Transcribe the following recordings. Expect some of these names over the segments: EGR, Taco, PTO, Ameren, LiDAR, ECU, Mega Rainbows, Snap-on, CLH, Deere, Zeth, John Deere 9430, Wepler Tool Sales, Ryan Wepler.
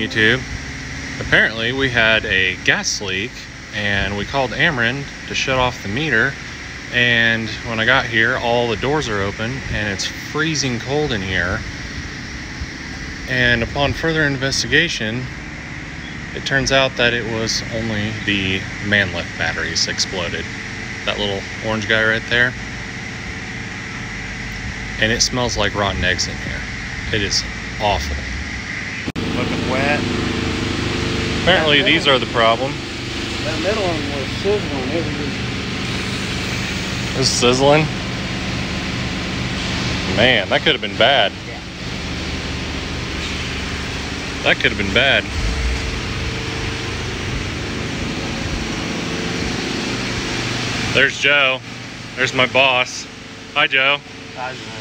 YouTube. Apparently we had a gas leak and we called Ameren to shut off the meter, and when I got here all the doors are open and it's freezing cold in here, and upon further investigation it turns out that it was only the manlet batteries exploded, that little orange guy right there, and it smells like rotten eggs in here. It is awful. Looking wet. Apparently these are the problem. That middle one was sizzling. It was sizzling? Man, that could have been bad. Yeah. That could have been bad. There's Joe. There's my boss. Hi, Joe. Hi, Joe.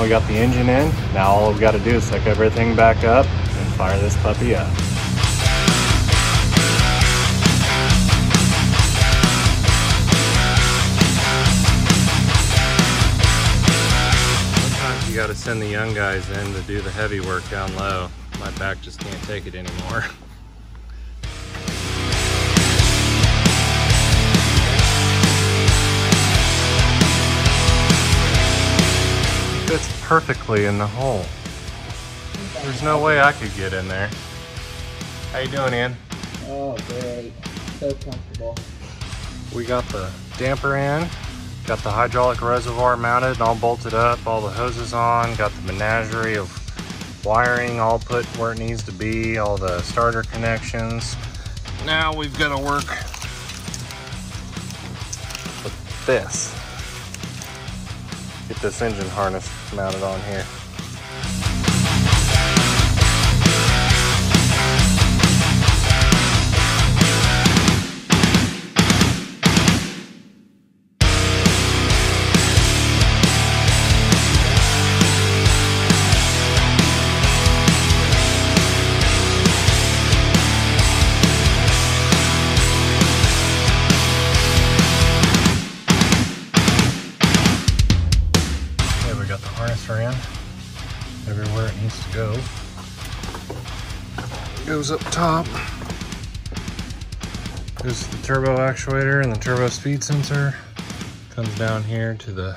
We got the engine in. Now all we've got to do is hook everything back up and fire this puppy up. Sometimes you got to send the young guys in to do the heavy work down low. My back just can't take it anymore. Fits perfectly in the hole. There's no way I could get in there. How you doing, Ann? Oh, great. So comfortable. We got the damper in, got the hydraulic reservoir mounted and all bolted up, all the hoses on, got the menagerie of wiring all put where it needs to be, all the starter connections. Now we've got to work with this. Get this engine harness mounted on here. Everywhere it needs to go. It goes up top. Goes to the turbo actuator and the turbo speed sensor. Comes down here to the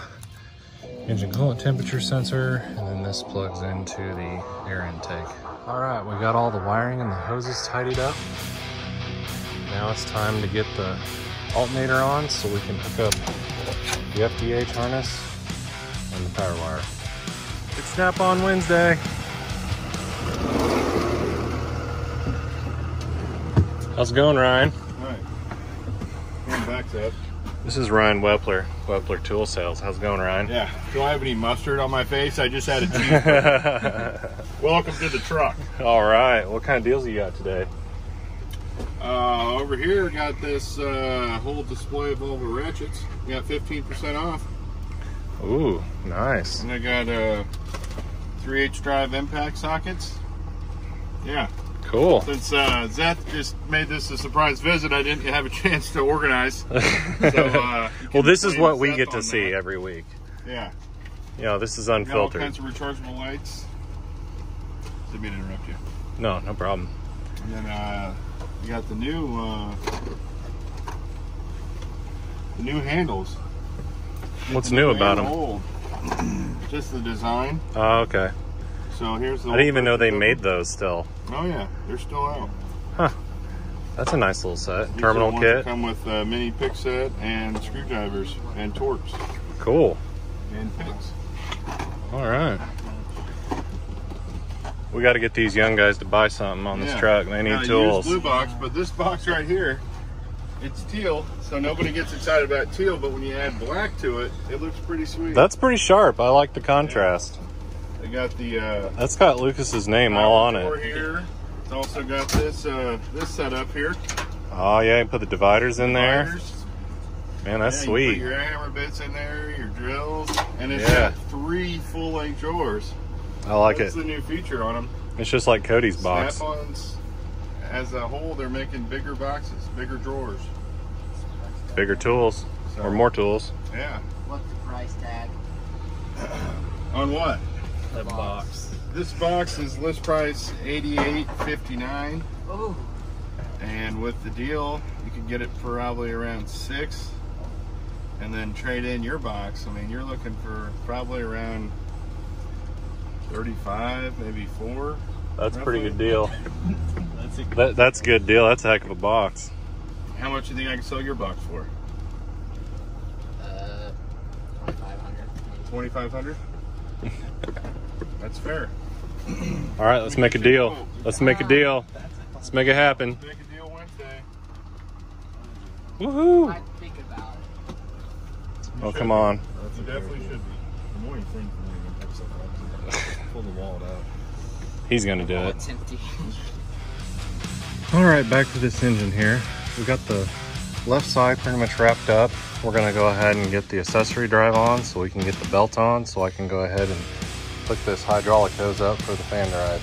engine coolant temperature sensor, and then this plugs into the air intake. All right, we got all the wiring and the hoses tidied up. Now it's time to get the alternator on so we can hook up the FDH harness and the power wire. It's Snap-on Wednesday. How's it going, Ryan? Hi. Going back, Zeth. This is Ryan Wepler, Wepler Tool Sales. How's it going, Ryan? Yeah. Do I have any mustard on my face? I just had a cheese. Welcome to the truck. All right. What kind of deals you got today? Over here, got this whole display of all the ratchets. We got 15% off. Ooh, nice. And I got 3/8 drive impact sockets. Yeah. Cool. Since Zeth just made this a surprise visit, I didn't have a chance to organize. So, well, this is what we get to see every week. Yeah. You know, this is unfiltered. Got all kinds of rechargeable lights. Didn't mean to interrupt you. No, no problem. And then you got the new handles. What's new about them? Old. Just the design. Oh, okay. So here's the I didn't even know they made those still. Oh yeah, they're still out. Huh. That's a nice little set. These terminal kit. Come with a mini pick set and screwdrivers and torques. Cool. And picks. All right. We got to get these young guys to buy something on this truck. They need tools. Blue box, but this box right here, it's teal, so nobody gets excited about teal. But when you add black to it, it looks pretty sweet. That's pretty sharp. I like the contrast. Yeah. They got the that's got Lucas's name all on it. Here. It's also got this this set up here. Oh yeah, you put the dividers in there. Man, that's sweet. You put your hammer bits in there, your drills, and it's got 3 full-length drawers. I like it. That's the new feature on them. It's just like Cody's box. Snap-ons, as a whole, they're making bigger boxes, bigger drawers, bigger tools, so, or more tools. Yeah. What's the price tag? On what? That box. This box is list price $88.59. Oh. And with the deal, you can get it for probably around $6. And then trade in your box. I mean, you're looking for probably around $35, maybe $4. That's roughly. Pretty good deal. That's a good deal. That's a heck of a box. How much do you think I can sell your box for? $2,500. That's fair. All right, let's make a deal. Let's make a deal. Let's make it happen. Make a deal Wednesday. Woohoo! I think about it. Oh, come on. You definitely should be. The more you think, the more you pick something up. Pull the wallet out. He's gonna do it. It's empty. All right, back to this engine here. We got the left side pretty much wrapped up. We're gonna go ahead and get the accessory drive on so we can get the belt on so I can go ahead and hook this hydraulic hose up for the fan drive.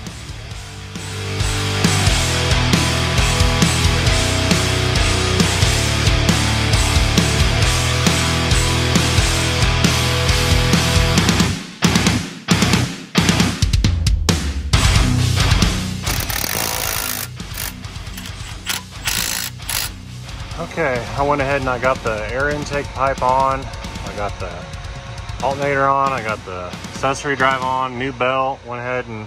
Okay, I went ahead and I got the air intake pipe on, I got the alternator on, I got the accessory drive on, new belt, went ahead and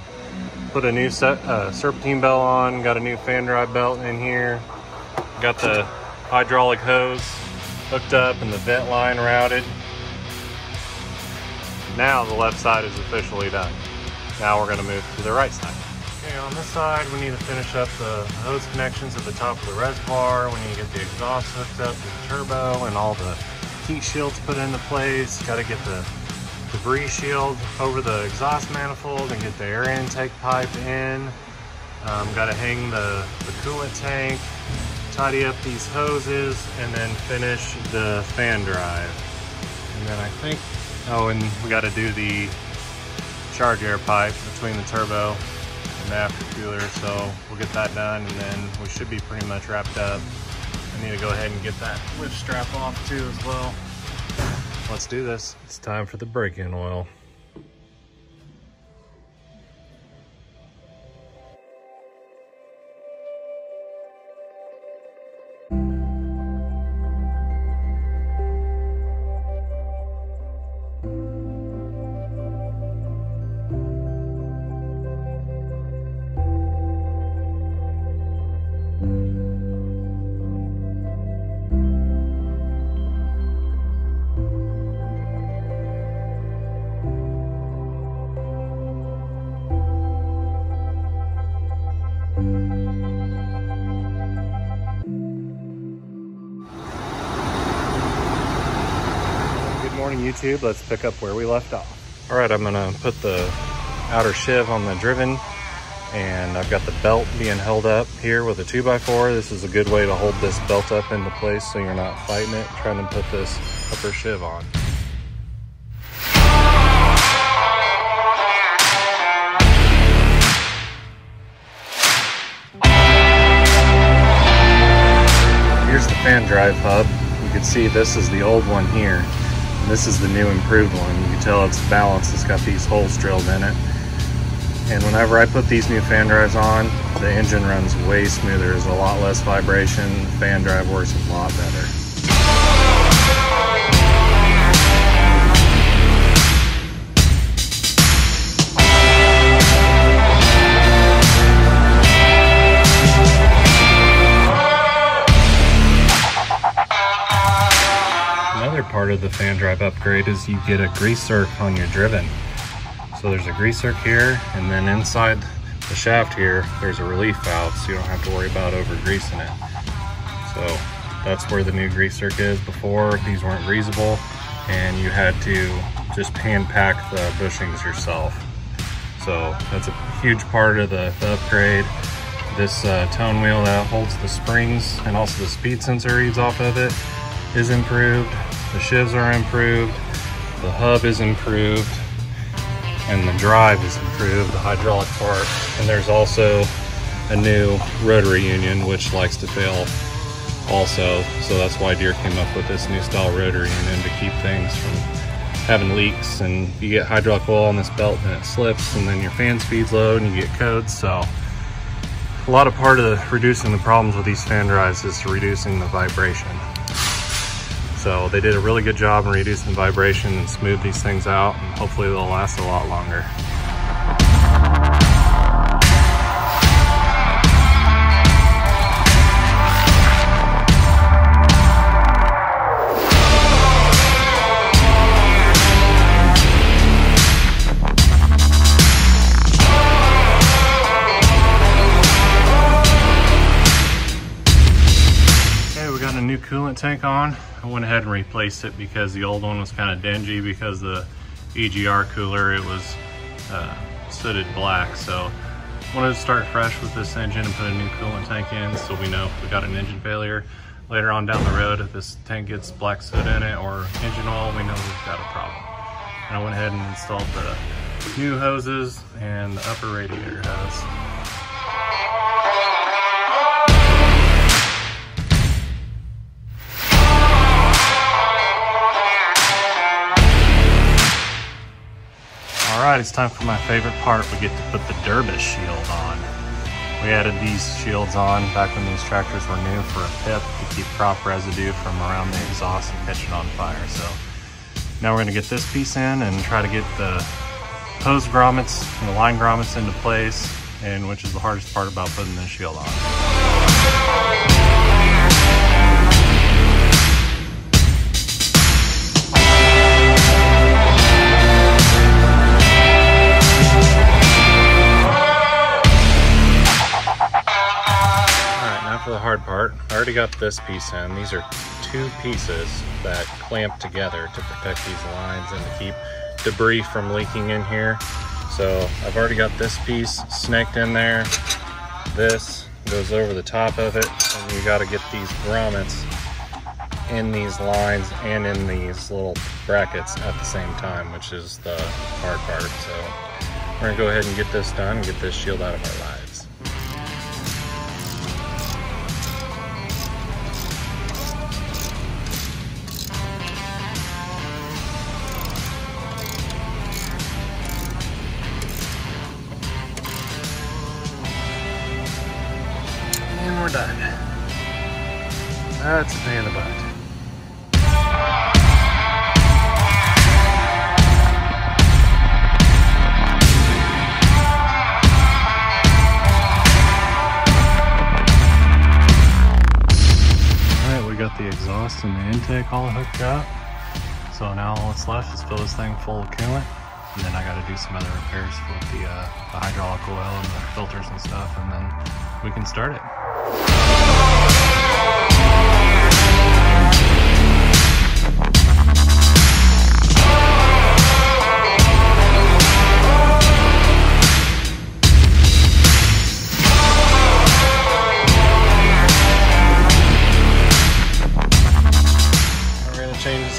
put a new serpentine belt on, got a new fan drive belt in here, got the hydraulic hose hooked up and the vent line routed. Now the left side is officially done. Now we're going to move to the right side. Okay, on this side, we need to finish up the hose connections at the top of the reservoir. We need to get the exhaust hooked up to the turbo and all the heat shields put into place. Got to get the debris shield over the exhaust manifold and get the air intake pipe in. Got to hang the coolant tank, tidy up these hoses, and then finish the fan drive. And then I think, oh, and we got to do the charge air pipe between the turbo and the aftercooler, so we'll get that done and then we should be pretty much wrapped up. I need to go ahead and get that lift strap off too as well. Let's do this. It's time for the brake-in oil. morning, YouTube. Let's pick up where we left off. All right, I'm gonna put the outer shiv on the driven, and I've got the belt being held up here with a 2x4. This is a good way to hold this belt up into place so you're not fighting it, trying to put this upper shiv on. Here's the fan drive hub. You can see this is the old one here. And this is the new improved one. You can tell it's balanced. It's got these holes drilled in it. And whenever I put these new fan drives on, the engine runs way smoother. There's a lot less vibration. Fan drive works a lot better. Another part of the fan drive upgrade is you get a grease circ on your driven. So there's a grease circ here, and then inside the shaft here, there's a relief valve, so you don't have to worry about over-greasing it. So that's where the new grease circ is. Before, these weren't greasable, and you had to just hand pack the bushings yourself. So that's a huge part of the upgrade. This tone wheel that holds the springs, and also the speed sensor reads off of it, is improved. The shivs are improved. The hub is improved. And the drive is improved, the hydraulic part. And there's also a new rotary union, which likes to fail also. So that's why Deere came up with this new style rotary union, to keep things from having leaks. And you get hydraulic oil on this belt and it slips, and then your fan speeds low and you get codes. So a lot of part of reducing the problems with these fan drives is reducing the vibration. So they did a really good job in reducing the vibration and smooth these things out, and hopefully they'll last a lot longer. Coolant tank on. I went ahead and replaced it because the old one was kind of dingy, because the EGR cooler, it was sooted black. So I wanted to start fresh with this engine and put a new coolant tank in, so we know if we got an engine failure later on down the road, if this tank gets black soot in it or engine oil, we know we've got a problem. And I went ahead and installed the new hoses and the upper radiator hose. Alright, it's time for my favorite part. We get to put the derbish shield on. We added these shields on back when these tractors were new for a pip, to keep crop residue from around the exhaust and catch it on fire. So now we're going to get this piece in and try to get the hose grommets and the line grommets into place, and which is the hardest part about putting this shield on. The hard part. I already got this piece in. These are two pieces that clamp together to protect these lines and to keep debris from leaking in here. So I've already got this piece snaked in there. This goes over the top of it, and you got to get these grommets in these lines and in these little brackets at the same time, which is the hard part. So we're gonna go ahead and get this done and get this shield out of our lives. We're done. That's a pain in the butt. Alright, we got the exhaust and the intake all hooked up. So now all that's left is fill this thing full of coolant. And then I gotta do some other repairs with the hydraulic oil and the filters and stuff, and then we can start it.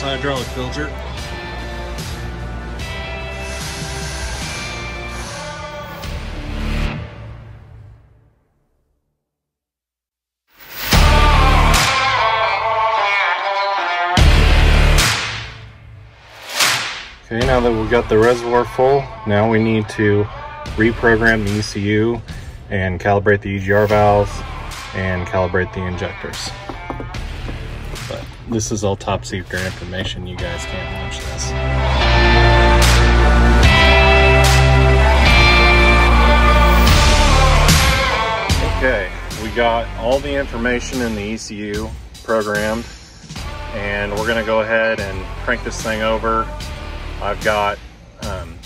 hydraulic filter. Okay, now that we've got the reservoir full, now we need to reprogram the ECU and calibrate the EGR valves and calibrate the injectors. But this is all top secret information. You guys can't watch this. Okay, we got all the information in the ECU programmed, and we're gonna go ahead and crank this thing over. I've got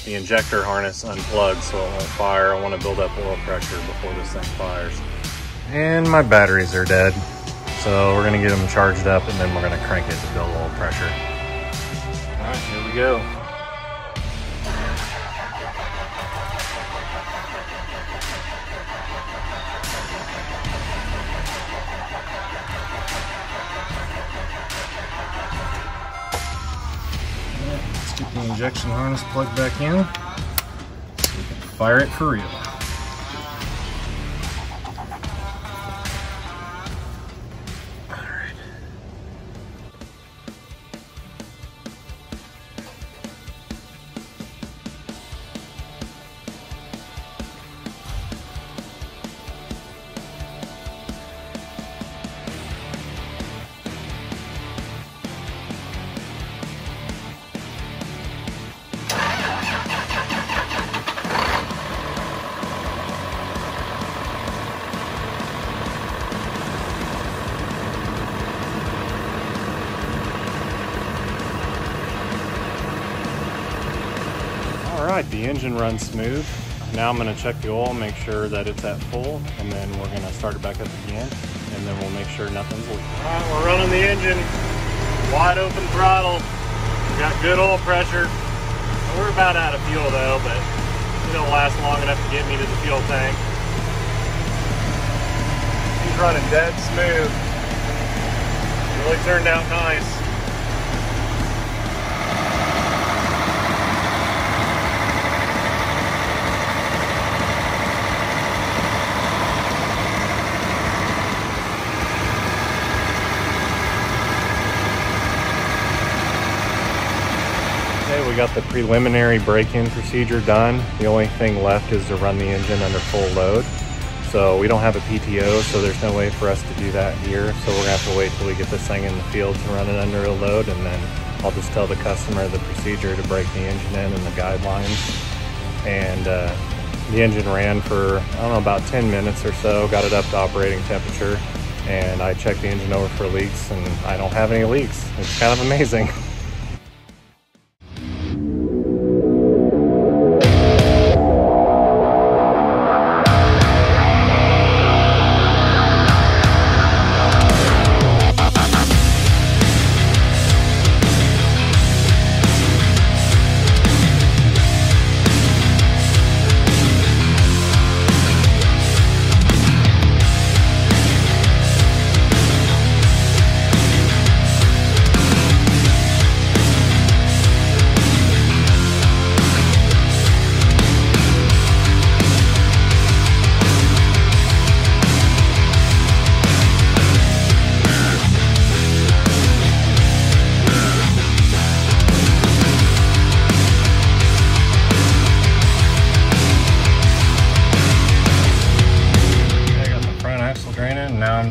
the injector harness unplugged so it won't fire. I want to build up oil pressure before this thing fires. And my batteries are dead, so we're going to get them charged up and then we're going to crank it to build oil pressure. All right, here we go. Get the injection harness plugged back in so we can fire it for real. All right. Alright, the engine runs smooth. Now I'm going to check the oil, make sure that it's at full, and then we're going to start it back up again, and then we'll make sure nothing's leaking. Alright, we're running the engine, wide open throttle, we got good oil pressure. We're about out of fuel though, but it'll last long enough to get me to the fuel tank. He's running dead smooth, really turned out nice. We got the preliminary break-in procedure done. The only thing left is to run the engine under full load. So we don't have a PTO, so there's no way for us to do that here. So we're gonna have to wait till we get this thing in the field to run it under a load, and then I'll just tell the customer the procedure to break the engine in and the guidelines. And the engine ran for, I don't know, about 10 minutes or so, got it up to operating temperature, and I checked the engine over for leaks, and I don't have any leaks. It's kind of amazing.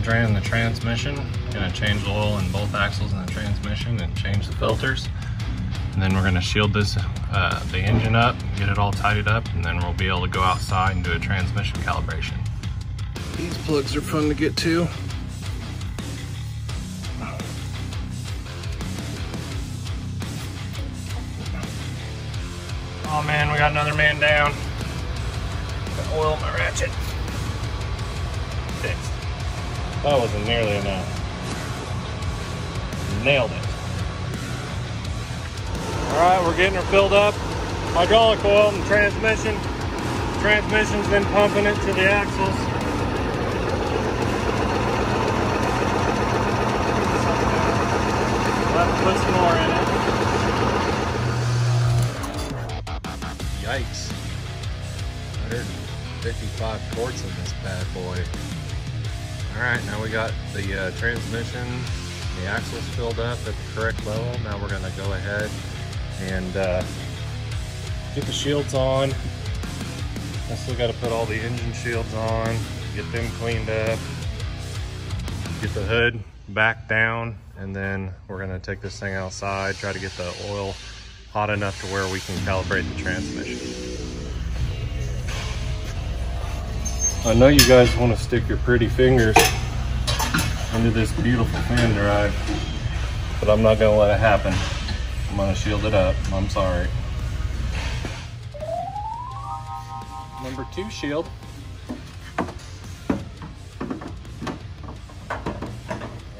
Draining the transmission. Gonna change the oil in both axles in the transmission and change the filters. And then we're gonna shield this the engine up, get it all tidied up, and then we'll be able to go outside and do a transmission calibration. These plugs are fun to get to. Oh man, we got another man down. Got oil in my ratchet. Fixed. That wasn't nearly enough. Nailed it. All right, we're getting her filled up. Hydraulic oil and transmission. Transmission's been pumping it to the axles. Let's put some more in it. All right, now we got the transmission, the axles filled up at the correct level. Now we're gonna go ahead and get the shields on. I still gotta put all the engine shields on, get them cleaned up, get the hood back down, and then we're gonna take this thing outside, try to get the oil hot enough to where we can calibrate the transmission. I know you guys want to stick your pretty fingers into this beautiful fan drive, but I'm not gonna let it happen. I'm gonna shield it up, I'm sorry. Number two shield.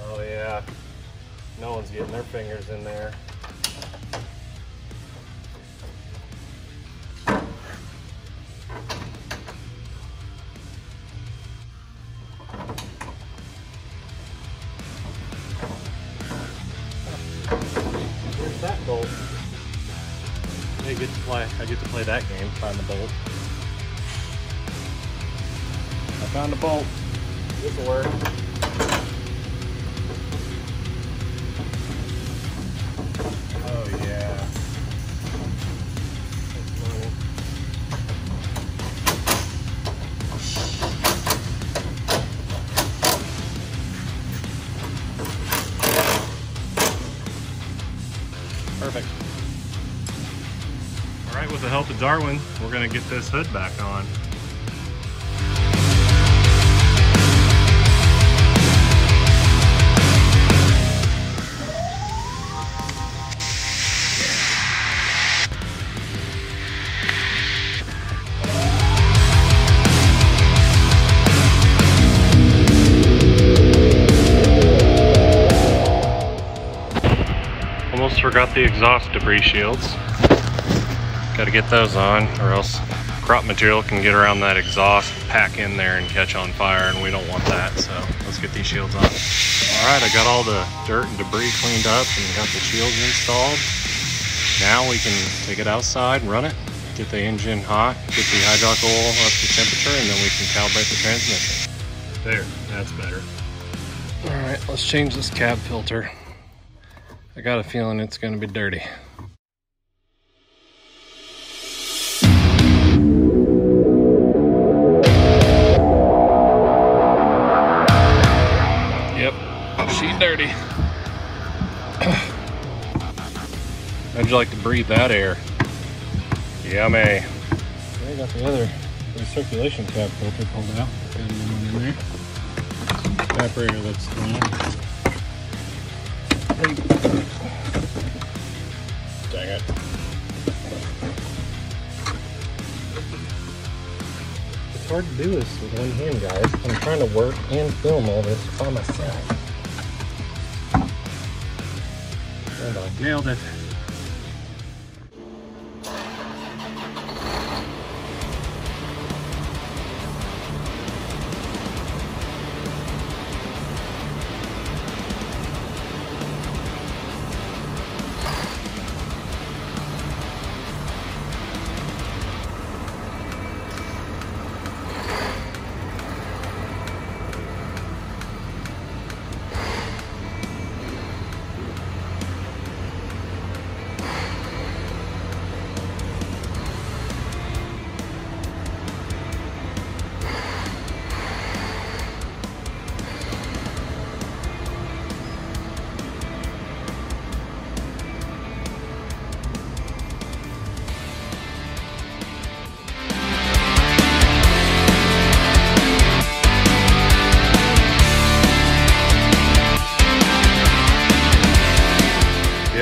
Oh yeah, no one's getting their fingers in there. Where's that bolt? Hey, good to play. I get to play that game, find the bolt. I found a bolt. This will work. Oh yeah. Perfect. All right, with the help of Darwin, we're gonna get this hood back on. Almost forgot the exhaust debris shields. Got to get those on, or else crop material can get around that exhaust, pack in there and catch on fire, and we don't want that, so let's get these shields on. All right, I got all the dirt and debris cleaned up and got the shields installed. Now we can take it outside and run it, get the engine hot, get the hydraulic oil up to temperature, and then we can calibrate the transmission. There, that's better. All right, let's change this cab filter. I got a feeling it's going to be dirty. Yep, she's dirty. How'd you like to breathe that air? Yummy. I got the other recirculation cap filter pulled out. Got another one in there. Evaporator that's clean. Dang it. It's hard to do this with one hand, guys. I'm trying to work and film all this by myself. And I nailed it.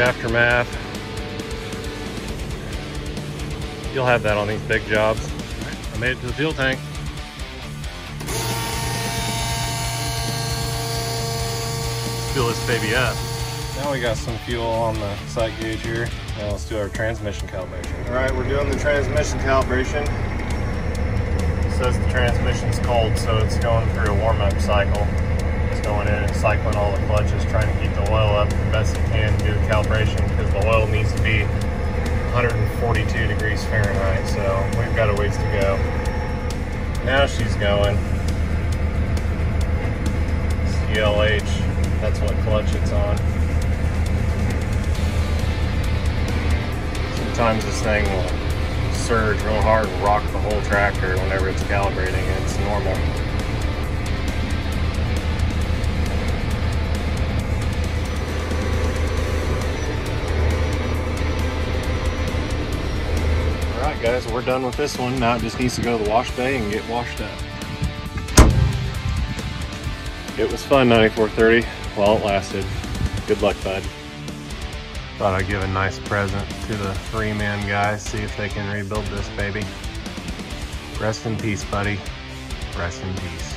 Aftermath. You'll have that on these big jobs. I made it to the fuel tank. Let's fill this baby up. Now we got some fuel on the sight gauge here. Now let's do our transmission calibration. All right, we're doing the transmission calibration. It says the transmission's cold, so it's going through a warm-up cycle. Going in and cycling all the clutches, trying to keep the oil up the best you can, do calibration, because the oil needs to be 142 degrees Fahrenheit, so we've got a ways to go. Now she's going. CLH, that's what clutch it's on. Sometimes this thing will surge real hard and rock the whole tractor whenever it's calibrating, and it's normal. Alright guys, we're done with this one. Now it just needs to go to the wash bay and get washed up. It was fun, 9430, while it lasted. Good luck, bud. Thought I'd give a nice present to the three-man guys, see if they can rebuild this baby. Rest in peace, buddy. Rest in peace.